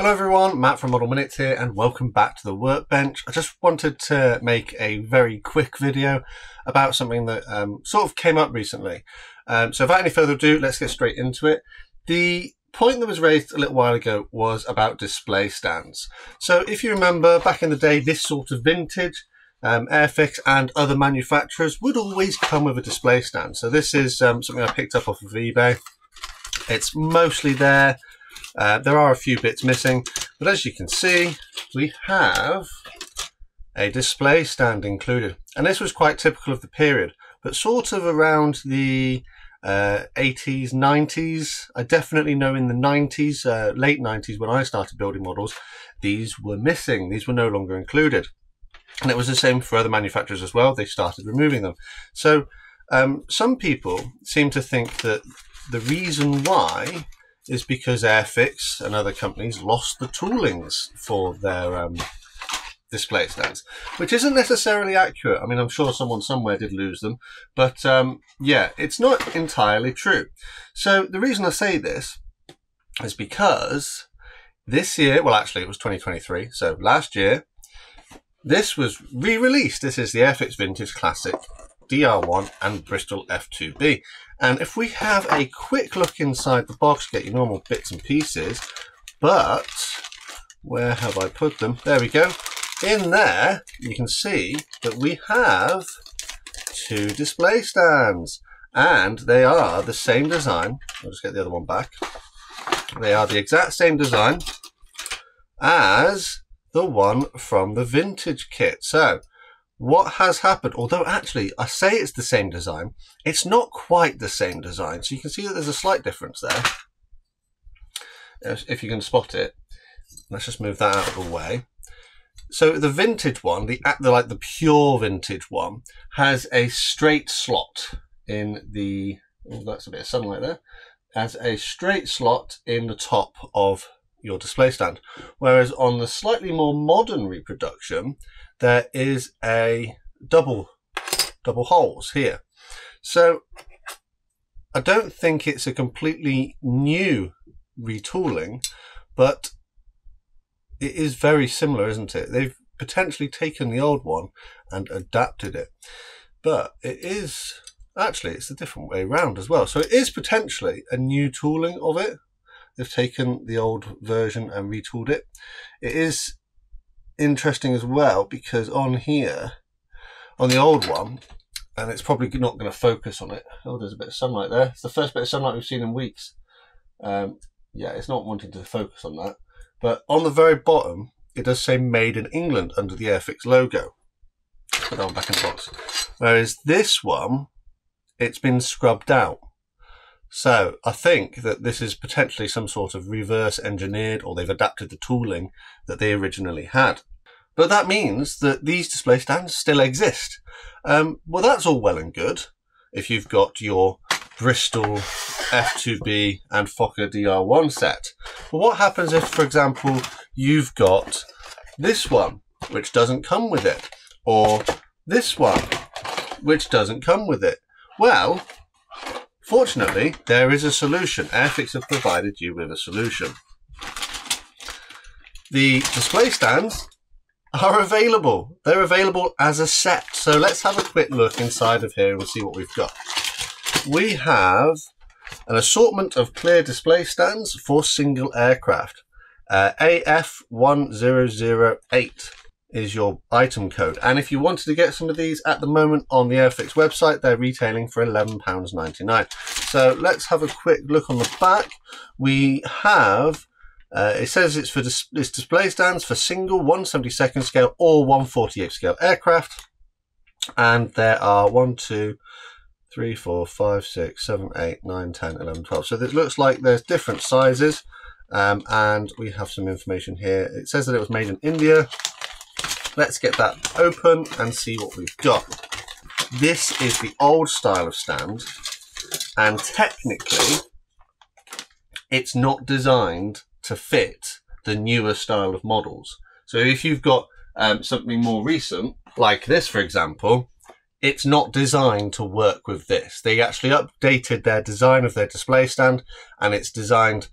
Hello everyone, Matt from Model Minutes here and welcome back to the workbench. I just wanted to make a very quick video about something that sort of came up recently. So without any further ado, let's get straight into it. The point that was raised a little while ago was about display stands. So if you remember back in the day, this sort of vintage, Airfix and other manufacturers would always come with a display stand. So this is something I picked up off of eBay. It's mostly there. There are a few bits missing, but as you can see, we have a display stand included. And this was quite typical of the period, but sort of around the 80s, 90s. I definitely know in the 90s, late 90s, when I started building models, these were missing. These were no longer included. And it was the same for other manufacturers as well. They started removing them. So some people seem to think that the reason why is because Airfix and other companies lost the toolings for their display stands, which isn't necessarily accurate. I mean, I'm sure someone somewhere did lose them, but yeah, it's not entirely true. So the reason I say this is because this year, well, actually it was 2023, so last year, this was re-released. This is the Airfix Vintage Classic DR1 and Bristol F2B. And if we have a quick look inside the box, get your normal bits and pieces, but where have I put them? There we go. In there, you can see that we have two display stands and they are the same design. I'll just get the other one back. They are the exact same design as the one from the vintage kit. So what has happened, although actually I say it's the same design, it's not quite the same design. So you can see that there's a slight difference there, if you can spot it. Let's just move that out of the way. So the vintage one, the pure vintage one, has a straight slot in the, oh, that's a bit of sunlight there, has a straight slot in the top of your display stand. Whereas on the slightly more modern reproduction, there is a double holes here. So I don't think it's a completely new retooling, but it is very similar, isn't it? They've potentially taken the old one and adapted it, but it is actually, it's a different way around as well. So it is potentially a new tooling of it. They've taken the old version and retooled it. It is interesting as well because on here, on the old one, and it's probably not going to focus on it. Oh, there's a bit of sunlight there. It's the first bit of sunlight we've seen in weeks. Yeah, it's not wanting to focus on that. But on the very bottom, it does say Made in England under the Airfix logo. Put that one back in the box. Whereas this one, it's been scrubbed out. So I think that this is potentially some sort of reverse engineered, or they've adapted the tooling that they originally had. But that means that these display stands still exist. Well, that's all well and good if you've got your Bristol F2B and Fokker DR1 set. But what happens if, for example, you've got this one, which doesn't come with it, or this one, which doesn't come with it? Well, fortunately, there is a solution. Airfix have provided you with a solution. The display stands are available. They're available as a set. So let's have a quick look inside of here and we'll see what we've got. We have an assortment of clear display stands for single aircraft. AF1008 is your item code, and if you wanted to get some of these at the moment on the Airfix website, they're retailing for £11.99. So let's have a quick look on the back. We have it says it's for this display stands for single 1/72 scale or 1/48 scale aircraft, and there are 1, 2, 3, 4, 5, 6, 7, 8, 9, 10, 11, 12. So this looks like there's different sizes, and we have some information here. It says that it was made in India. Let's get that open and see what we've got. This is the old style of stand, and technically it's not designed to fit the newer style of models. So if you've got something more recent, like this, for example, it's not designed to work with this. They actually updated their design of their display stand, and it's designed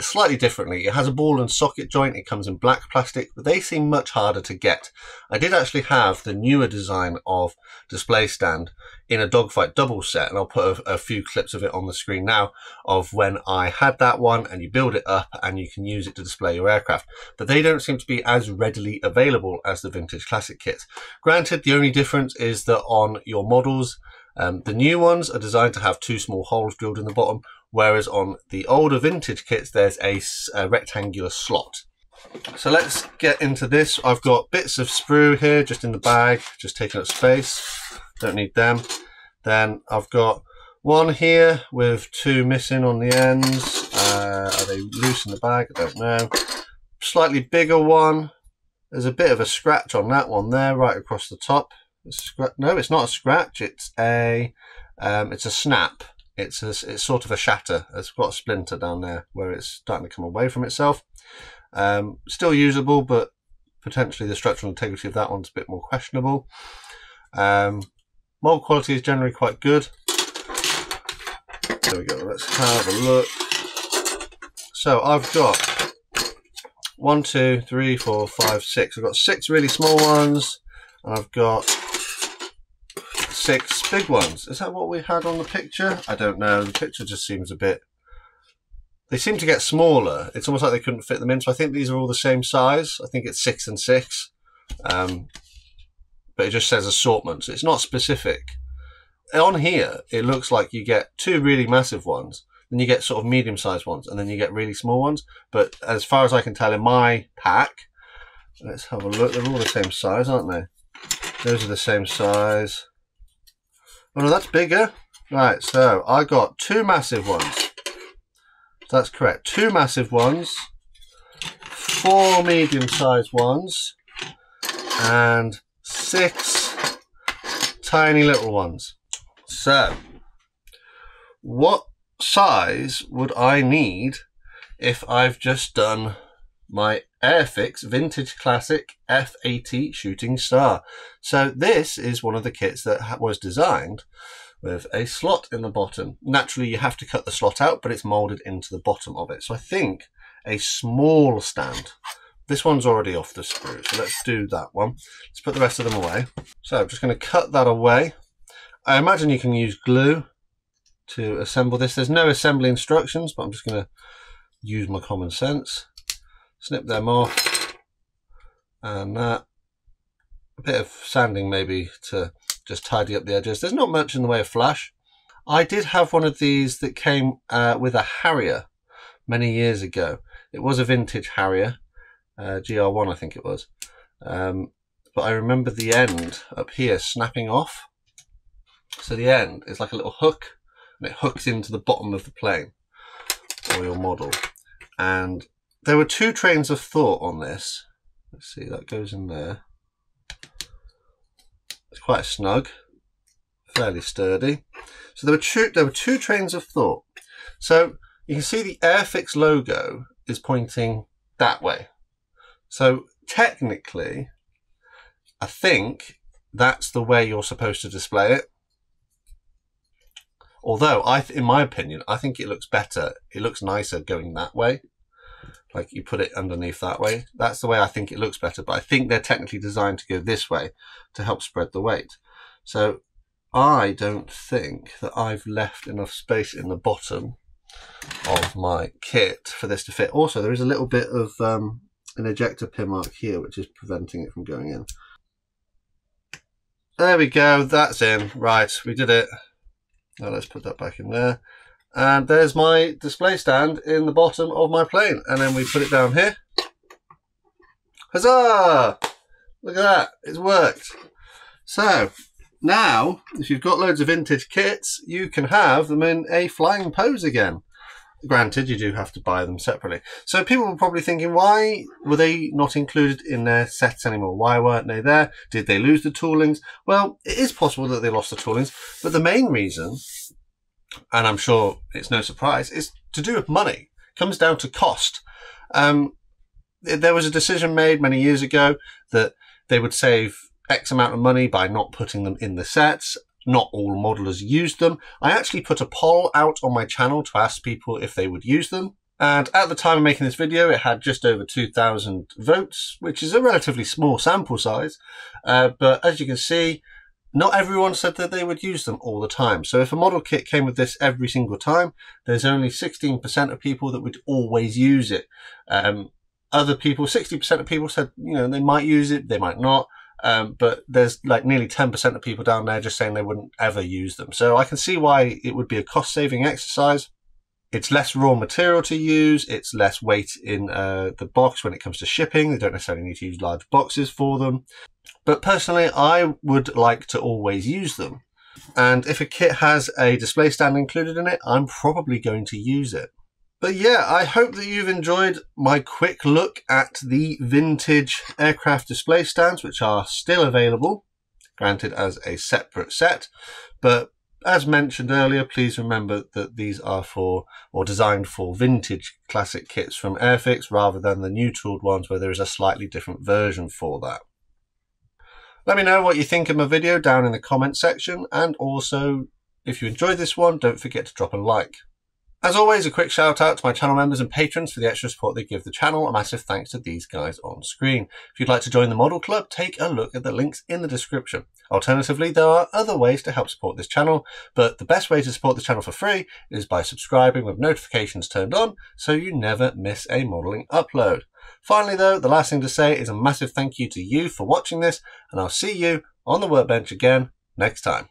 slightly differently. It has a ball and socket joint. It comes in black plastic, but they seem much harder to get. I did actually have the newer design of display stand in a Dogfight double set, and I'll put a few clips of it on the screen now of when I had that one, and you build it up and you can use it to display your aircraft. But they don't seem to be as readily available as the vintage classic kits. Granted, the only difference is that on your models, the new ones are designed to have two small holes drilled in the bottom, whereas on the older vintage kits, there's a rectangular slot. So let's get into this. I've got bits of sprue here, just in the bag, just taking up space. Don't need them. Then I've got one here with two missing on the ends. Are they loose in the bag? I don't know. Slightly bigger one. There's a bit of a scratch on that one there, right across the top. No, it's not a scratch. It's a snap. It's sort of a shatter. It's got a splinter down there where it's starting to come away from itself. Still usable, but potentially the structural integrity of that one's a bit more questionable. Mold quality is generally quite good. There we go. Let's have a look. So I've got 1, 2, 3, 4, 5, 6. I've got 6 really small ones, and I've got 6 big ones. Is that what we had on the picture? I don't know. The picture just seems a bit... They seem to get smaller. It's almost like they couldn't fit them in. So I think these are all the same size. I think it's 6 and 6. But it just says assortment. So it's not specific. On here, it looks like you get 2 really massive ones. Then you get sort of medium-sized ones. And then you get really small ones. But as far as I can tell in my pack... Let's have a look. They're all the same size, aren't they? Those are the same size. Oh no, that's bigger. Right, so I got 2 massive ones. That's correct. 2 massive ones, 4 medium-sized ones, and 6 tiny little ones. So, what size would I need if I've just done my Airfix vintage classic F80 Shooting Star? So this is one of the kits that was designed with a slot in the bottom. Naturally, you have to cut the slot out, but it's molded into the bottom of it. So I think a small stand. This one's already off the screw, so let's do that one. Let's put the rest of them away. So I'm just going to cut that away. I imagine you can use glue to assemble this. There's no assembly instructions, but I'm just going to use my common sense. Snip them off, and that, a bit of sanding maybe to just tidy up the edges. There's not much in the way of flash. I did have one of these that came with a Harrier many years ago. It was a vintage Harrier, GR1 I think it was. But I remember the end up here snapping off. So the end is like a little hook, and it hooks into the bottom of the plane or your model. And there were 2 trains of thought on this. Let's see, that goes in there. It's quite snug, fairly sturdy. So there were two trains of thought. So you can see the Airfix logo is pointing that way. So technically, I think that's the way you're supposed to display it. Although, in my opinion, I think it looks better. It looks nicer going that way. Like you put it underneath that way. That's the way I think it looks better, but I think they're technically designed to go this way to help spread the weight. So I don't think that I've left enough space in the bottom of my kit for this to fit. Also, there is a little bit of an ejector pin mark here, which is preventing it from going in. There we go, that's in. Right, we did it. Now let's put that back in there. And there's my display stand in the bottom of my plane. And then we put it down here. Huzzah! Look at that, it's worked. So now, if you've got loads of vintage kits, you can have them in a flying pose again. Granted, you do have to buy them separately. So people were probably thinking, why were they not included in their sets anymore? Why weren't they there? Did they lose the toolings? Well, it is possible that they lost the toolings, but the main reason, and I'm sure it's no surprise, it's to do with money. It comes down to cost. There was a decision made many years ago that they would save X amount of money by not putting them in the sets. Not all modelers used them. I actually put a poll out on my channel to ask people if they would use them. And at the time of making this video, it had just over 2,000 votes, which is a relatively small sample size. But as you can see, not everyone said that they would use them all the time. So if a model kit came with this every single time, there's only 16% of people that would always use it. Other people, 60% of people said, you know, they might use it, they might not. But there's like nearly 10% of people down there just saying they wouldn't ever use them. So I can see why it would be a cost-saving exercise. It's less raw material to use. It's less weight in the box when it comes to shipping. They don't necessarily need to use large boxes for them. But personally, I would like to always use them. And if a kit has a display stand included in it, I'm probably going to use it. But yeah, I hope that you've enjoyed my quick look at the vintage aircraft display stands, which are still available, granted as a separate set. But as mentioned earlier, please remember that these are for, or designed for, vintage classic kits from Airfix rather than the new tooled ones where there is a slightly different version for that. Let me know what you think of my video down in the comment section, and also if you enjoyed this one, don't forget to drop a like. As always, a quick shout out to my channel members and patrons for the extra support they give the channel. A massive thanks to these guys on screen. If you'd like to join the Model Club, take a look at the links in the description. Alternatively, there are other ways to help support this channel, but the best way to support the channel for free is by subscribing with notifications turned on so you never miss a modelling upload. Finally though, the last thing to say is a massive thank you to you for watching this, and I'll see you on the workbench again next time.